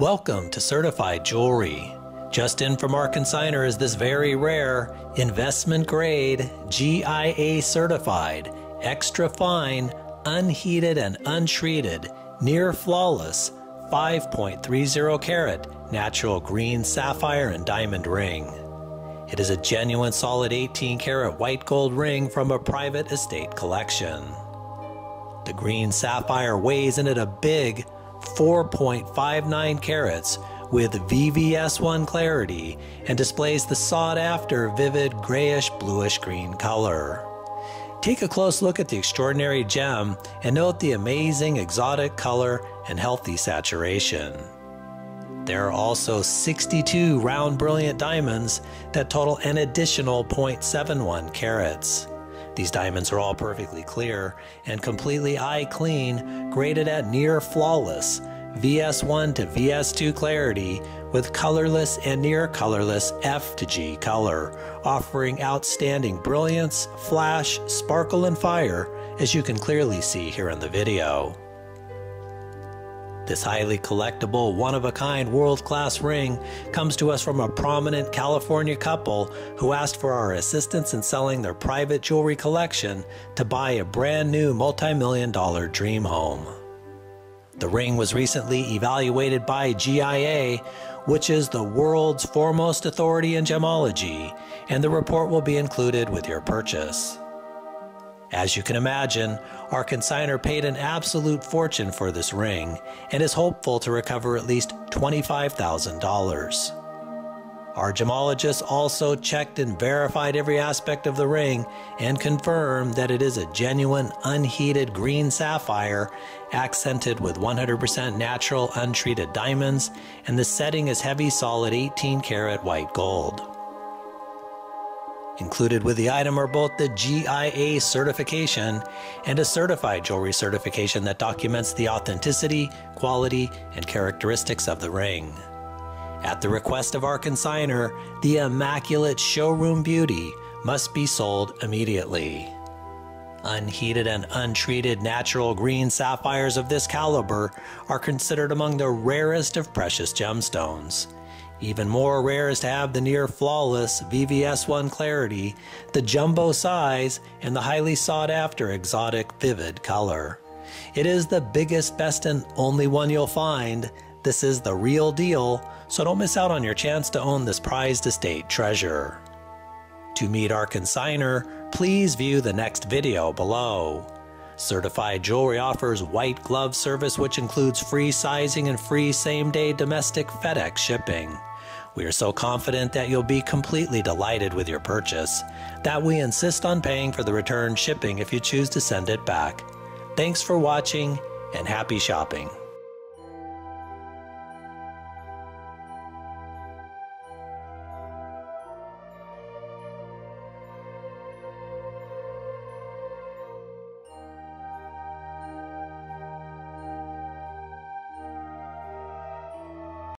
Welcome to Certified Jewelry. Just in from our consignor is this very rare investment grade, GIA certified, extra fine, unheated and untreated, near flawless, 5.30 carat natural green sapphire and diamond ring. It is a genuine solid 18 karat white gold ring from a private estate collection. The green sapphire weighs in at a big 4.59 carats with VVS1 clarity and displays the sought-after vivid grayish-bluish-green color. Take a close look at the extraordinary gem and note the amazing exotic color and healthy saturation. There are also 62 round brilliant diamonds that total an additional 0.71 carats. These diamonds are all perfectly clear and completely eye clean, graded at near flawless VS1 to VS2 clarity with colorless and near colorless F-G color, offering outstanding brilliance, flash, sparkle, and fire, as you can clearly see here in the video. This highly collectible, one-of-a-kind, world-class ring comes to us from a prominent California couple who asked for our assistance in selling their private jewelry collection to buy a brand new multi-million-dollar dream home. The ring was recently evaluated by GIA, which is the world's foremost authority in gemology, and the report will be included with your purchase. As you can imagine, our consignor paid an absolute fortune for this ring and is hopeful to recover at least $25,000. Our gemologist also checked and verified every aspect of the ring and confirmed that it is a genuine unheated green sapphire accented with 100% natural untreated diamonds, and the setting is heavy solid 18 karat white gold. Included with the item are both the GIA certification and a certified jewelry certification that documents the authenticity, quality, and characteristics of the ring. At the request of our consignor, the immaculate showroom beauty must be sold immediately. Unheated and untreated natural green sapphires of this caliber are considered among the rarest of precious gemstones. Even more rare is to have the near flawless VVS1 clarity, the jumbo size, and the highly sought after exotic vivid color. It is the biggest, best, and only one you'll find. This is the real deal, so don't miss out on your chance to own this prized estate treasure. To meet our consignor, please view the next video below. Certified Jewelry offers white glove service, which includes free sizing and free same-day domestic FedEx shipping. We are so confident that you'll be completely delighted with your purchase that we insist on paying for the return shipping if you choose to send it back. Thanks for watching and happy shopping.